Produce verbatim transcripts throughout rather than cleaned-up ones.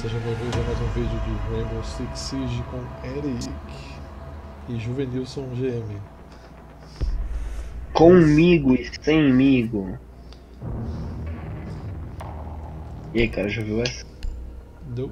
Seja bem-vindo a mais um vídeo de Rainbow Six Siege com Eric e Juvenilson G M. Comigo e semigo. E aí, cara, já viu essa? Deu.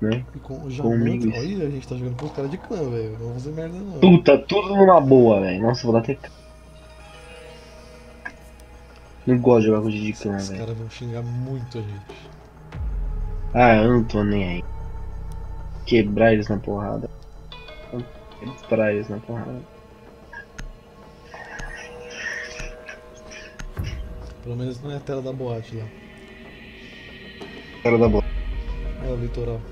Né? E com o Comigo. Olha, a gente tá jogando com os caras de clã, velho. Não vou fazer merda, não. Puta, tudo numa boa, velho. Nossa, vou dar até. Não gosto de jogar com o de clã, velho. Os caras vão xingar muito a gente. Ah, eu não tô nem aí. Quebrar eles na porrada. Quebrar eles na porrada. Pelo menos não é a tela da boate lá. Tela da boate. É o litoral.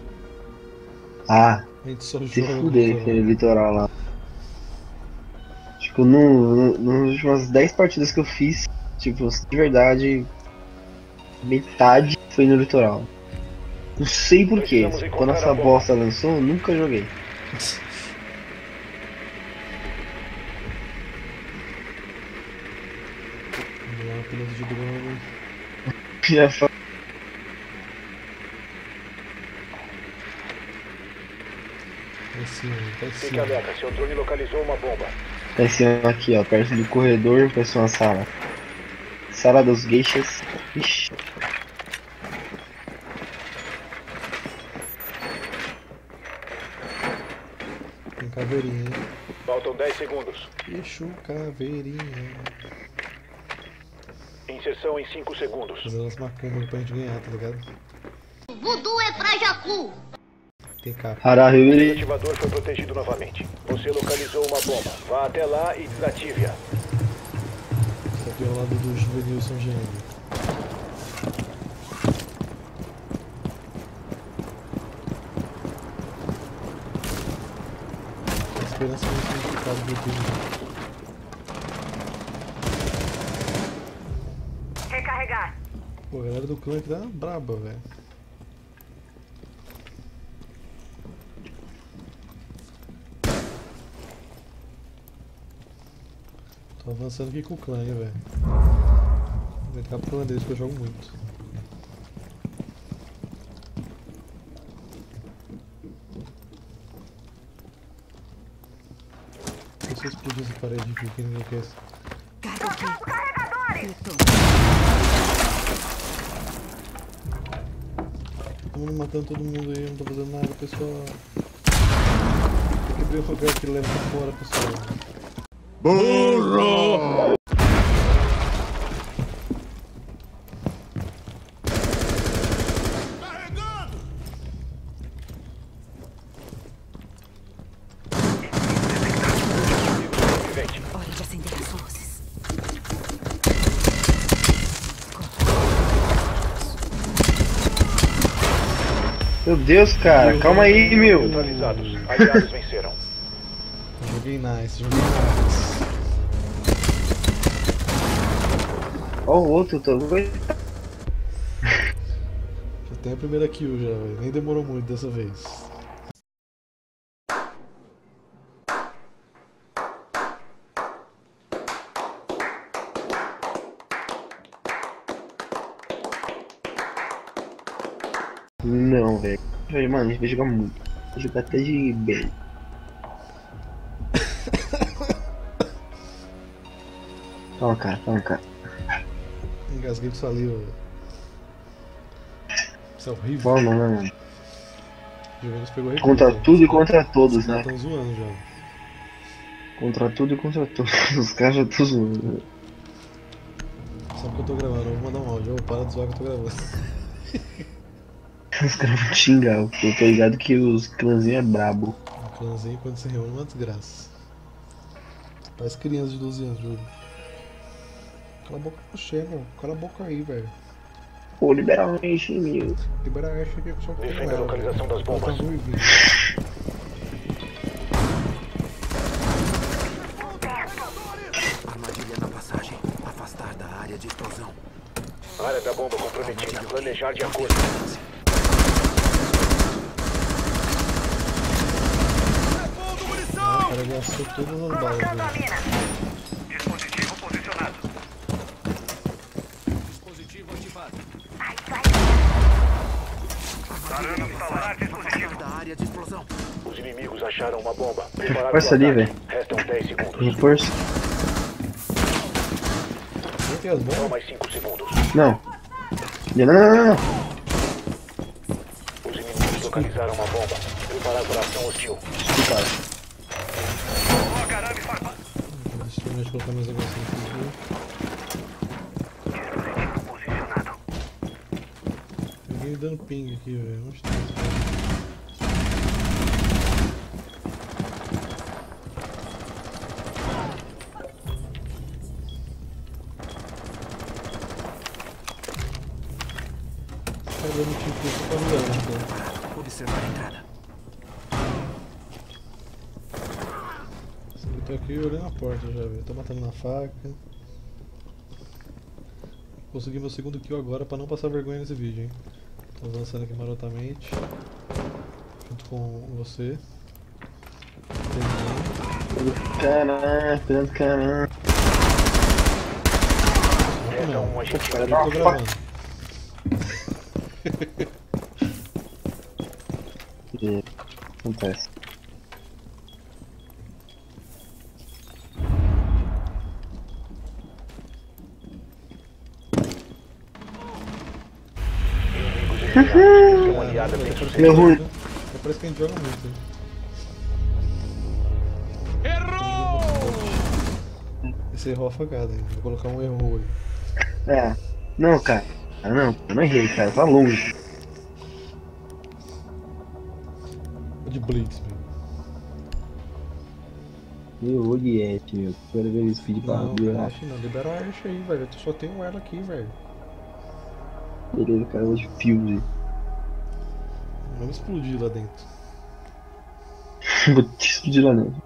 Ah, a gente só se fuder aquele litoral lá. Tipo, no, no, nas últimas dez partidas que eu fiz, tipo, de verdade, metade foi no litoral. Não sei porquê, quando essa bosta lançou, eu nunca joguei. Já fa... Fica alerta, seu drone localizou uma bomba. Tá em cima aqui, ó, perto do corredor, parece uma sala. Sala dos gueixas. Ixi. Caveirinha. Faltam dez segundos. Fechou caveirinha. Inserção em cinco segundos. Fazendo umas macumbas pra gente ganhar, tá ligado? Voodoo é pra Jacu. Tem capa. Araribiere. O ativador foi protegido novamente. Você localizou uma bomba. Vá até lá e desative-a. Isso aqui é o lado do Juvenilson G M. Recarregar. Pô, a galera do clã aqui tá braba, velho. Tô avançando aqui com o clã, hein, velho. Vai ficar pro clã deles que eu jogo muito. Vocês explodiu essa parede aqui que ninguém quer. Trocando carregadores! Todo mundo matando todo mundo aí, não tô fazendo nada, pessoal. Eu quebrei o lugar que leva pra fora, pessoal. Burro! Meu Deus, cara, meu calma Deus. Aí, meu! Neutralizados, aliados venceram. Joguei nice, joguei nice. Ó o outro, tô doido. Já tem a primeira kill já, velho. Nem demorou muito dessa vez. Não, velho. Mano, a gente vai jogar muito. Vai jogar até de bem. Toma, cara, toma, cara. Engasguei de saliva, velho. Isso é horrível. Bom, não, não, não. Juventus pegou recurso, contra né? Tudo e contra todos, os né? Estão zoando já. Contra tudo e contra todos. Os caras já estão zoando. Sabe que eu tô gravando? Eu vou mandar um áudio. Eu para de zoar que eu tô gravando. Os caras vão xingar, porque eu tô ligado que os clãzinhos é brabo. O clãzinho quando se reúne é uma desgraça. Parece criança de doze anos, juro. Cala a boca com você, mano. Cala a boca aí, velho. Pô, libera o enche, meu. Libera o enche aqui com o seu povo. Defenda a localização das bombas. Armadilha na passagem. Afastar da área de explosão. Área da bomba comprometida. Planejar de acordo. O cara gastou todas as balas. Dispositivo posicionado. Dispositivo ativado. Vai, vai. Os inimigos acharam uma bomba. Reforça ali, velho. Restam dez segundos. Reforça. Não tem as bombas. Mais cinco segundos. Não. Não, não, não, não. Os inimigos localizaram uma bomba. Preparar para ação hostil. Explicado. Deixa eu colocar mais negócio aqui. Posicionado. Peguei dando ping aqui, velho. Onde tá isso? Observar a entrada. Eu tô aqui olhando a porta já, velho. Tô matando na faca. Consegui meu segundo kill agora pra não passar vergonha nesse vídeo, hein. Tô avançando aqui marotamente. Junto com você. Caralho, pegando caralho. Não, não, não. Eu tô gravando. E... acontece. Meu ruim. Parece que a gente joga muito. Errou! Esse errou afagado, hein? Vou colocar um erro aí. É. Não, cara. Ah, não, eu não errei, cara. Tá longe. De Blitz, meu. Meu, olha é, meu. Quero ver o speed pra não, liberar. Não, libera a Arch aí, velho. Eu só tenho um ela aqui, velho. Beleza, cara. Eu vou de Fuse. Vamos explodir lá dentro. Vou te explodir lá dentro.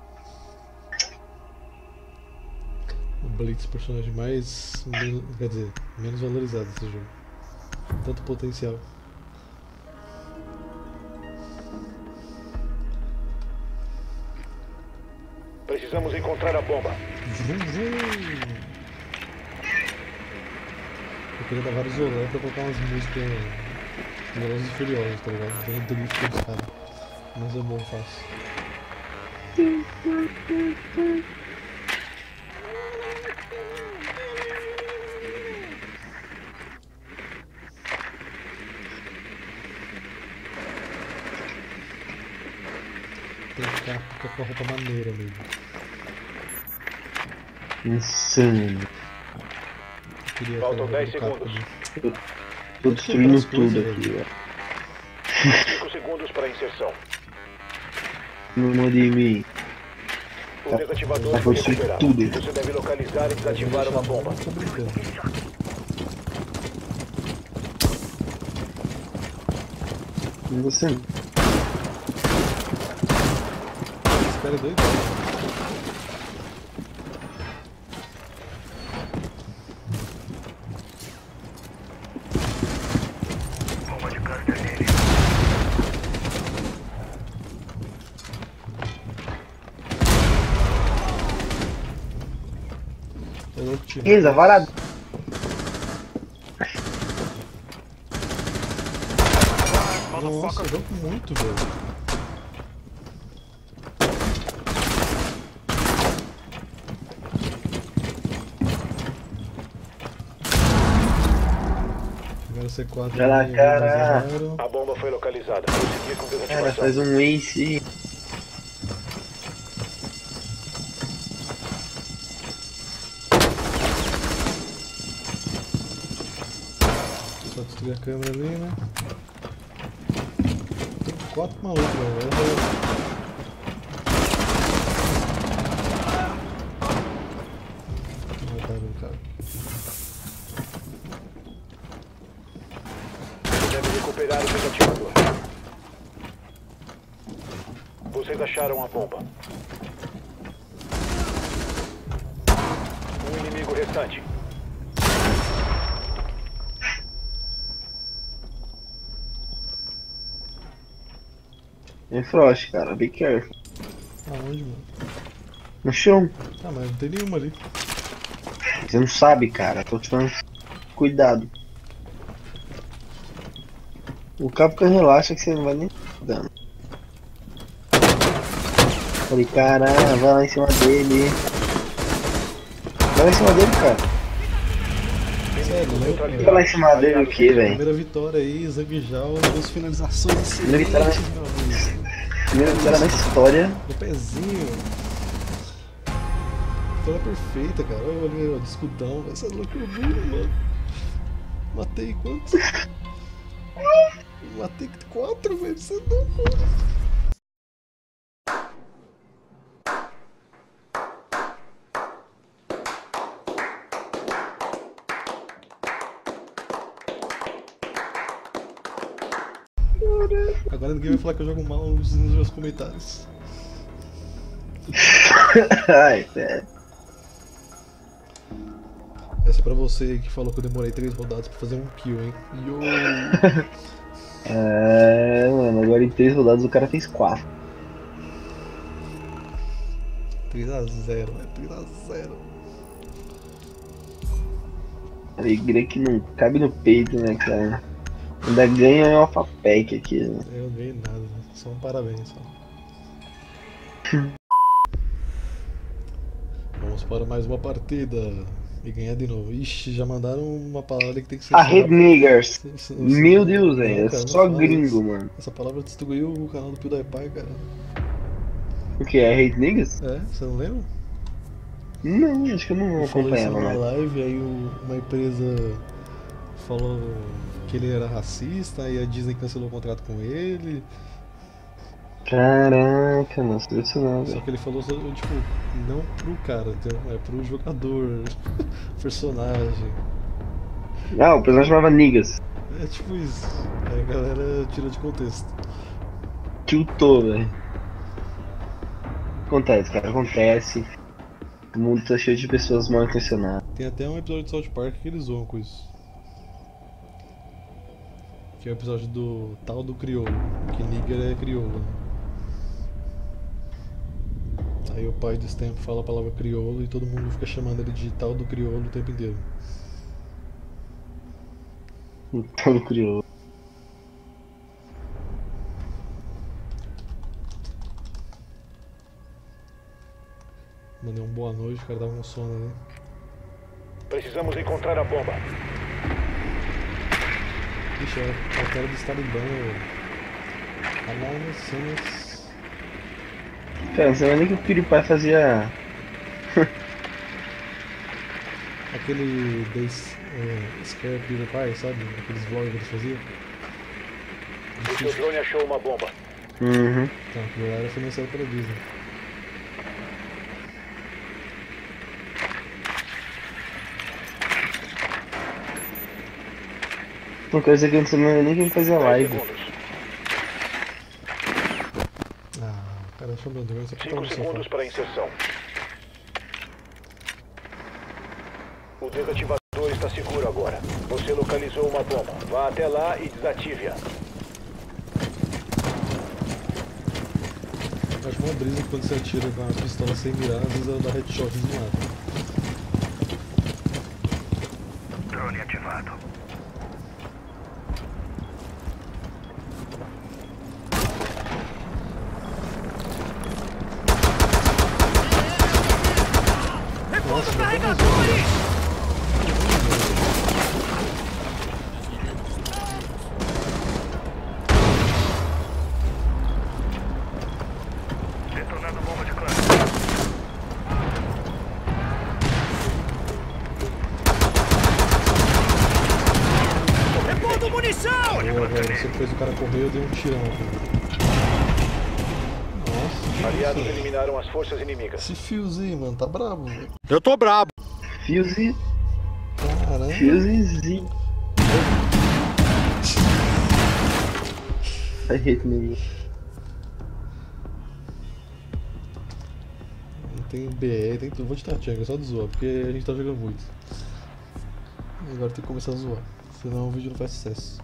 O Blitz, personagem mais... menos, quer dizer, menos valorizado desse jogo. Tanto potencial. Precisamos encontrar a bomba. Eu queria dar vários violões pra colocar umas músicas Velozes e Furiosas, tá ligado? Vem drift dos caras. Mas eu não faço. Tem que ficar, ficar com a roupa maneira mesmo. Insano. Faltam dez segundos. Eu tô destruindo tudo aqui, velho. cinco segundos para inserção. Não morde em mim. O desativador vai destruir tudo. Você deve localizar e desativar uma bomba. E você? Esse cara é doido. Beleza, vai lá. Nossa, jogou muito, velho. Primeiro C quatro. Vai lá, cara. A bomba foi localizada. Cara, faz um ace. A câmera ali, né? Tem quatro malucos, velho. Vou matar ele, cara. Você deve recuperar o desativador. Vocês acharam a bomba. Um inimigo restante. É Frost, cara, be careful. Aonde, mano? No chão. Ah, mas não tem nenhuma ali. Você não sabe, cara, tô te falando. Cuidado. O Capca relaxa que você não vai nem dando. Falei, caralho, vai lá em cima dele. Vai lá em cima dele, cara. Sério, vai lá em cima dele o que, velho? Primeira vitória aí, Zabijau, duas finalizações excelentes, primeira vitória, na... primeira vitória na história. Do pezinho. Vitória perfeita, cara. Olha meu, discutão. Essa loucura, mano. Matei quantos? Matei quatro, velho. Você é louco. Agora ninguém vai falar que eu jogo mal nos meus comentários. Ai, sério. Essa é pra você que falou que eu demorei três rodadas pra fazer um kill, hein? Yo. É, mano, agora em três rodadas o cara fez quatro. três a zero, é três a zero. Alegria que não cabe no peito, né, cara? Ainda ganha um AlphaPack aqui, né? Eu não ganhei nada, só um parabéns só. Vamos para mais uma partida e ganhar de novo. Ixi, já mandaram uma palavra que tem que ser... A Red Niggers! Meu Deus, velho, é só gringo, mano. Essa palavra destruiu o canal do PewDiePie, cara. O que, é Red Niggers? É, você não lembra? Não, acho que eu não vou acompanhar mais. Eu falei isso na live, aí uma empresa falou... que ele era racista e a Disney cancelou o contrato com ele. Caraca, não sei disso não. Só que ele falou, tipo, não pro cara, é pro jogador, personagem. Ah, o personagem chamava Niggas. É tipo isso. Aí a galera tira de contexto. Tiltou, velho. Acontece, cara, acontece. O mundo tá cheio de pessoas mal intencionadas. Tem até um episódio de South Park que eles zoam com isso. Que é o episódio do tal do crioulo, que nigger é crioulo. Aí o pai desse tempo fala a palavra crioulo e todo mundo fica chamando ele de tal do crioulo o tempo inteiro. O tal do crioulo. Mandei um boa noite, o cara tava com sono ali. Precisamos encontrar a bomba. Ixi, é a cara dos talibãs, velho. Cara, você não é nem que o PewDiePie fazia... Aquele... Desse, é, Scare PewDiePie, sabe? Aqueles vlogs que eles faziam. O seu drone achou uma bomba. Uhum. Então, aquilo era financiado pela Disney. Uma coisa que antes eu não ia nem quem fazia live. Ah, o cara achou meu Deus, aqui tá um segundos para inserção. O desativador está seguro agora. Você localizou uma bomba. Vá até lá e desative-a. Acho uma brisa que quando você atira com a pistola sem mirar, às vezes ela dá headshot de lado. Drone ativado. Depois o cara correu, eu dei um tirão. Nossa, aliados eliminaram as forças inimigas. Esse Fuse, mano, tá brabo, velho. Eu tô brabo. Fuse. Caramba. Fusezinho. Sai jeito nenhum. Tem B R, tem tudo. Vou te Tachanka, só de zoar, porque a gente tá jogando muito. E agora tem que começar a zoar, senão o vídeo não faz sucesso.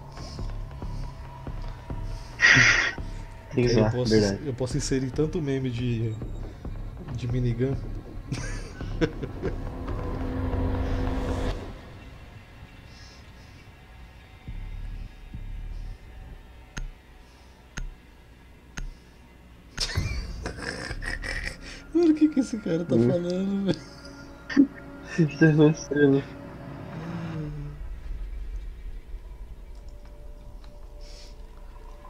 Eu posso, eu posso inserir tanto meme de, de minigun. que que esse cara tá falando, velho. Você não sei.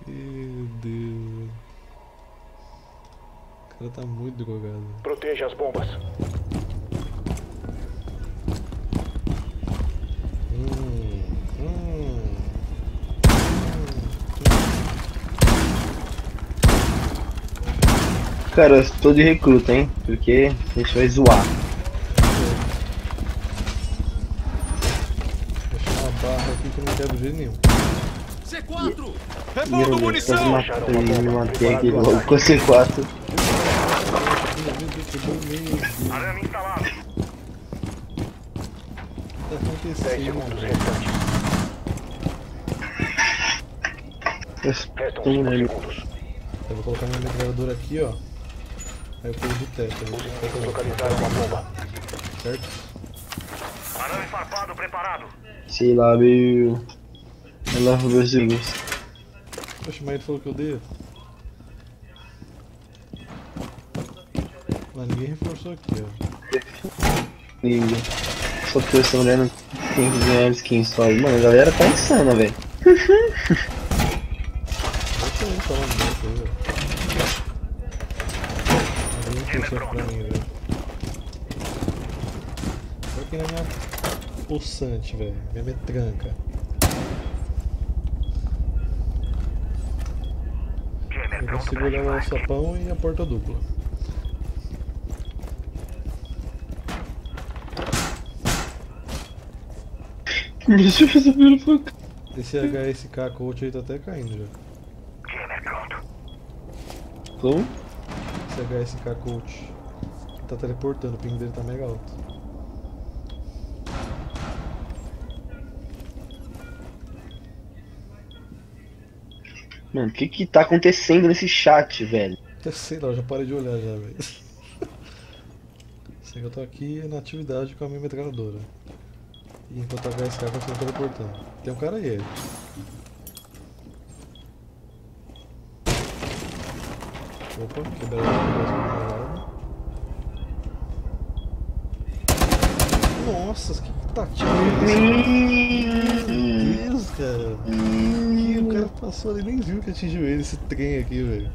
Meu Deus. O cara tá muito drogado. Proteja as bombas. Hum, hum. Cara, eu tô de recruta, hein? Porque a gente vai zoar. Vou deixar uma barra aqui que eu não quero ver nenhum. C quatro! Revolta munição! Me matei aqui logo com C quatro. Arame instalado! O que tá acontecendo? Eu vou colocar minha metralhadora aqui, ó. Aí eu pulo do teto, eu vou tentar colocar uma bomba. Certo? Arame farpado preparado! Sei lá, meu. Ela roubou meus amigos. Poxa, mas ele falou que eu dei. Mas ninguém reforçou aqui, ó. Ninguém. Só porque eu estou olhando quinhentos mil skins só aí. Mano, a galera tá insana, velho. Olha aqui na minha pulsante, velho. Minha metranca. Eu vou segurar o alçapão e a porta dupla. Deixa eu fazer pelo foco. Esse H S K Coach aí tá até caindo já. Como? Esse H S K Coach tá teleportando, o ping dele tá mega alto. Mano, o que que tá acontecendo nesse chat, velho? Sei lá, eu já parei de olhar já, velho. Sei que eu tô aqui na atividade com a minha metralhadora. E enquanto a H S K continua teleportando. Tem um cara aí, Eric. Opa, quebrou o negócio do meu lado. Nossa, que tatinha isso? Meu Deus, cara. O cara passou ali e nem viu que atingiu ele, esse trem aqui, velho.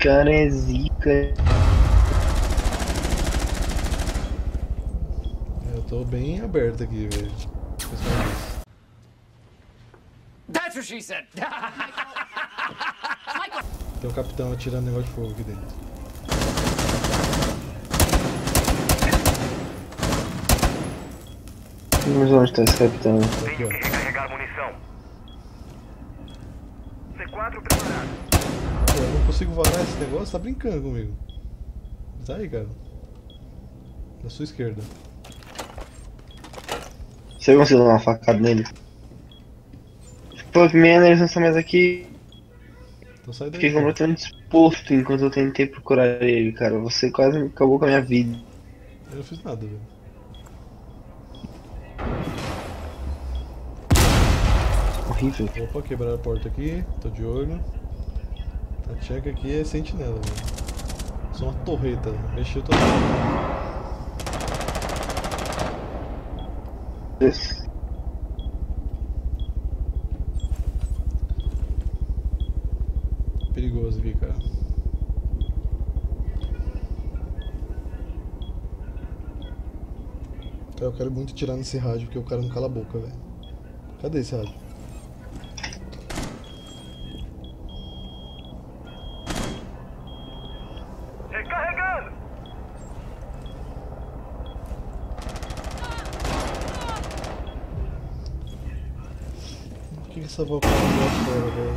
Cara é zica. Eu tô bem aberto aqui, velho. That's what she said. Tem o capitão atirando negócio de fogo aqui dentro. Mas onde tá esse capitão? Tenho que recarregar munição. C quatro preparado. Pô, eu não consigo varar esse negócio, tá brincando comigo. Tá aí, cara. Da sua esquerda. Você conseguiu dar uma facada nele? Pô, primeiro eles não são mais aqui. Então sai daí. Fiquei completamente exposto enquanto eu tentei procurar ele, cara. Você quase acabou com a minha vida. Eu não fiz nada, velho. Opa, quebraram a porta aqui, tô de olho. Tachanka aqui é sentinela, velho. Só uma torreta, mexeu todo mundo. Yes. Perigoso aqui, cara. Cara, eu quero muito tirar nesse rádio, porque o cara não cala a boca, velho. Cadê esse rádio? Essa volta fora, velho.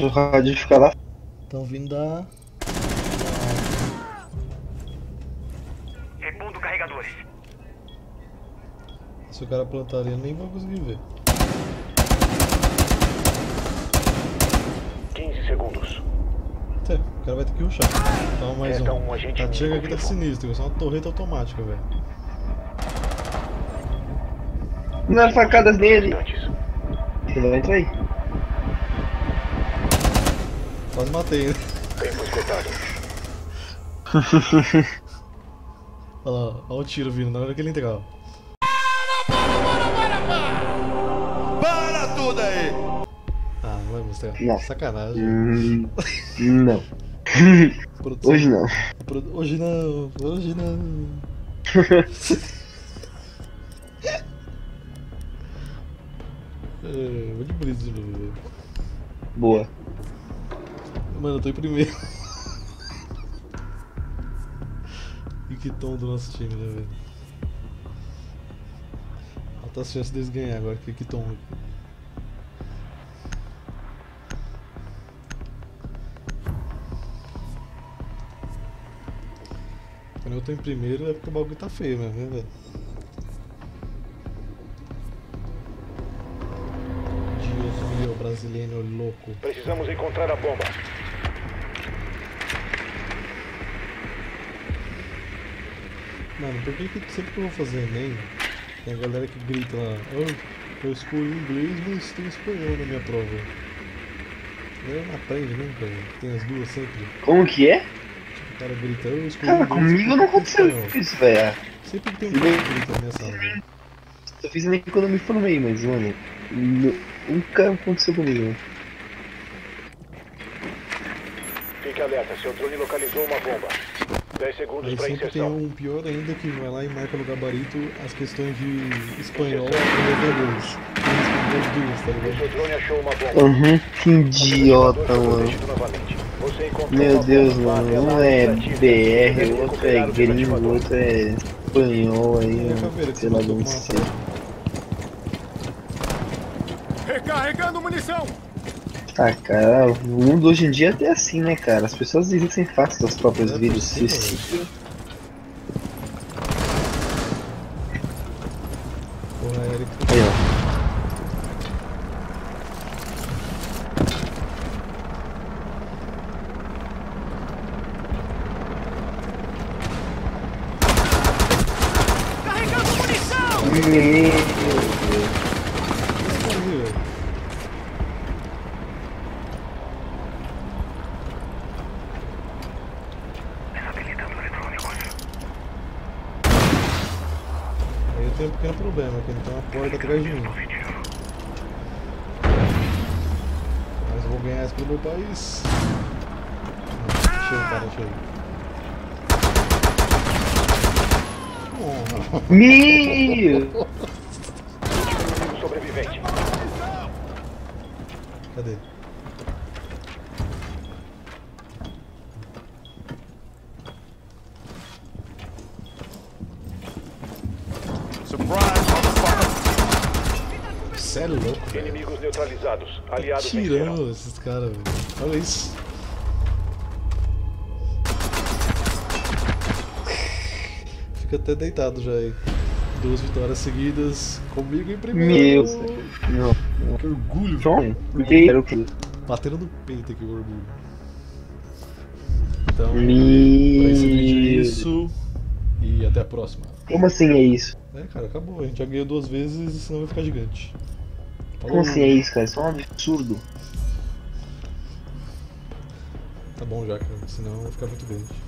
O rádio fica lá. Estão vindo da. Repondo carregadores. Se o cara plantar ali, eu nem vou conseguir ver. quinze segundos. É, o cara vai ter que rushar. Então mais um. A chega aqui tá sinistro, é só uma torreta automática, velho. Não, facadas nele. Ele vai entrar aí. Quase matei, né? Tempo esgotado. Olha lá, olha o tiro vindo na hora que ele entrar. Para, para, para, para! Para tudo aí! Ah, não vai mostrar. Não. Sacanagem. Hum, não. Produção. Hoje não. Pro... Hoje não. Hoje não. É, vou de Blitz de novo, velho. Boa. Mano, eu tô em primeiro. E que tom do nosso time, né, velho? Altas chances deles ganhar agora, que que tom. Quando eu tô em primeiro é porque o bagulho tá feio mesmo, né, velho? Deus meu, brasileiro louco. Precisamos encontrar a bomba. Mano, por que que sempre que eu vou fazer Enem, tem a galera que grita lá, oh, eu escolho inglês, mas tem espanhol na minha prova. A galera não aprende, né, cara? Tem as duas sempre. Como que é? O cara grita, eu escolho cara, inglês, comigo não aconteceu isso, velho. Sempre que tem um cara que grita na minha sala. Eu fiz nem quando eu me formei, mas, mano, nunca aconteceu comigo. Fique alerta, seu drone localizou uma bomba. dez segundos aí pra inserção. Tem um pior ainda que vai lá e marca no gabarito as questões de espanhol e português. Tá, seu drone achou uma bomba. Uhum, que idiota, mano. Meu Deus, mano, um é B R, outro é gringo, outro é... espanhol aí, é, sei lá de onde ser. Recarregando munição! Ah, cara, o mundo hoje em dia é até assim, né, cara? As pessoas desistem fácil dos próprios é vídeos, suicídio. Porra, Eric. Aí, ó. Atrás de mim. Mas vou ganhar essa pelo meu país. Achei, cara, achei. Meu! Sobrevivente. Cadê? Sério, louco, velho. Inimigos neutralizados, aliados tirando esses caras, velho. Olha isso. Fica até deitado já aí. Duas vitórias seguidas, comigo em primeiro. Meu, meu. Que orgulho, velho. Bateram no peito aqui o orgulho. Então, pra esse vídeo é isso. E até a próxima. Como assim é isso? É, cara, acabou. A gente já ganhou duas vezes e senão vai ficar gigante. Falou. Como assim é isso, cara? Isso é um absurdo. Tá bom já, cara. Senão vai ficar muito grande.